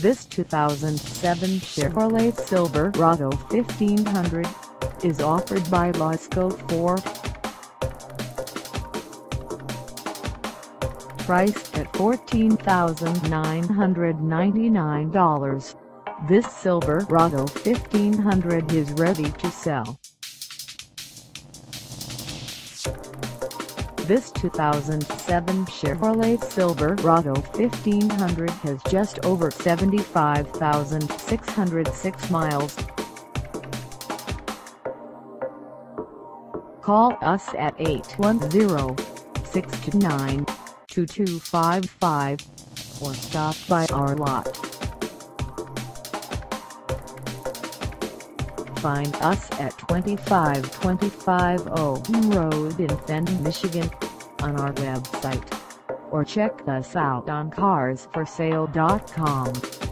This 2007 Chevrolet Silverado 1500 is offered by Lasco Corp. Priced at $14,999, this Silverado 1500 is ready to sell. This 2007 Chevrolet Silverado 1500 has just over 75,606 miles. Call us at 810-629-2255 or stop by our lot. Find us at 2525 Oakham Road in Fenton, Michigan, on our website, or check us out on carsforsale.com.